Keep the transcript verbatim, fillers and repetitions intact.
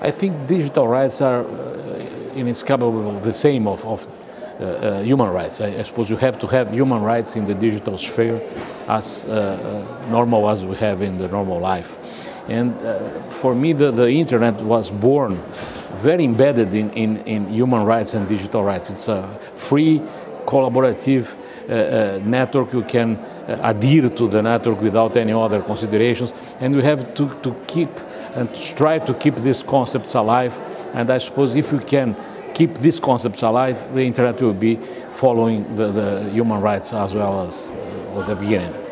I think digital rights are uh, inescapable the same of, of uh, uh, human rights. I, I suppose you have to have human rights in the digital sphere as uh, uh, normal as we have in the normal life. And uh, for me, the, the internet was born very embedded in, in, in human rights and digital rights. It's a free, collaborative uh, uh, network. You can uh, adhere to the network without any other considerations. And we have to, to keep and strive to keep these concepts alive. And I suppose if we can keep these concepts alive, the internet will be following the, the human rights as well as uh, at the beginning.